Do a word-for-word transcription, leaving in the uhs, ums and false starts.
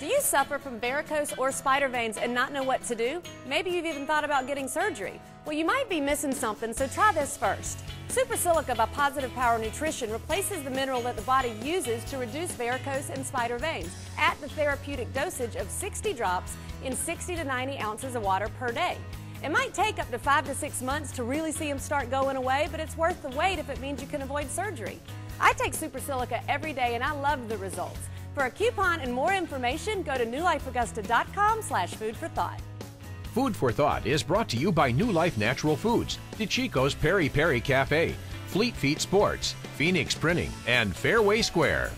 Do you suffer from varicose or spider veins and not know what to do? Maybe you've even thought about getting surgery. Well, you might be missing something, so try this first. Super Silica by Positive Power Nutrition replaces the mineral that the body uses to reduce varicose and spider veins at the therapeutic dosage of sixty drops in sixty to ninety ounces of water per day. It might take up to five to six months to really see them start going away, but it's worth the wait if it means you can avoid surgery. I take Super Silica every day and I love the results. For a coupon and more information, go to new life augusta dot com slash food for thought. Food for Thought is brought to you by New Life Natural Foods, DiChicO's Perry Perry Cafe, Fleet Feet Sports, Phoenix Printing, and Fairway Square.